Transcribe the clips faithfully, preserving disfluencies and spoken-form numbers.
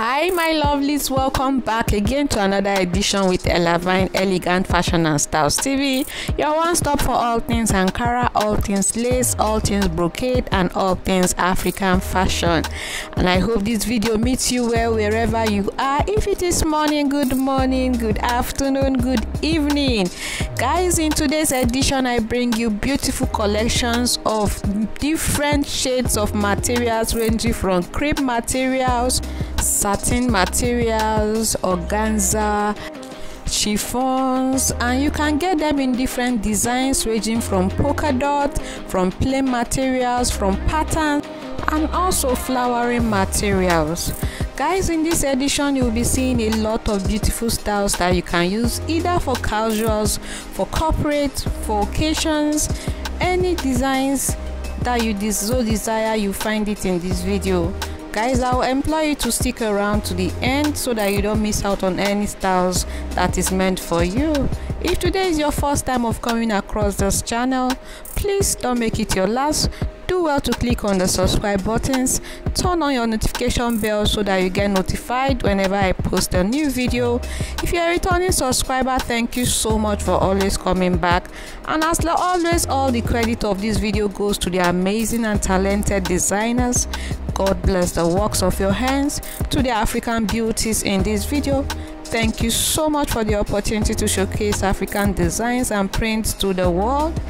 Hi my lovelies, welcome back again to another edition with Ella Vine, Elegant Fashion and Styles T V, your one stop for all things Ankara, all things lace, all things brocade, and all things African fashion. And I hope this video meets you well wherever you are. If it is morning, good morning, good afternoon, good evening. Guys, in today's edition I bring you beautiful collections of different shades of materials ranging from crepe materials, satin materials, organza, chiffons, and you can get them in different designs ranging from polka dot, from plain materials, from patterns, and also flowering materials. Guys, in this edition you'll be seeing a lot of beautiful styles that you can use either for casuals, for corporate, for occasions. Any designs that you so desire, you find it in this video. Guys, I will implore you to stick around to the end so that you don't miss out on any styles that is meant for you. If today is your first time of coming across this channel, please don't make it your last. Do well to click on the subscribe buttons, turn on your notification bell so that you get notified whenever I post a new video. If you are a returning subscriber, thank you so much for always coming back. And as always, all the credit of this video goes to the amazing and talented designers. God bless the works of your hands. To the African beauties in this video, thank you so much for the opportunity to showcase African designs and prints to the world.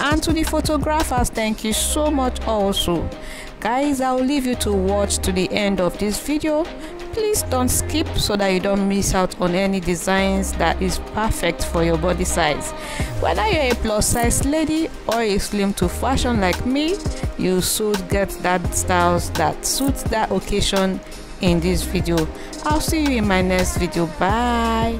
And to the photographers, thank you so much also. Guys, I will leave you to watch to the end of this video. Please don't skip so that you don't miss out on any designs that is perfect for your body size. Whether you're a plus size lady or a slim to fashion like me, you should get that styles that suits that occasion in this video. I'll see you in my next video. Bye.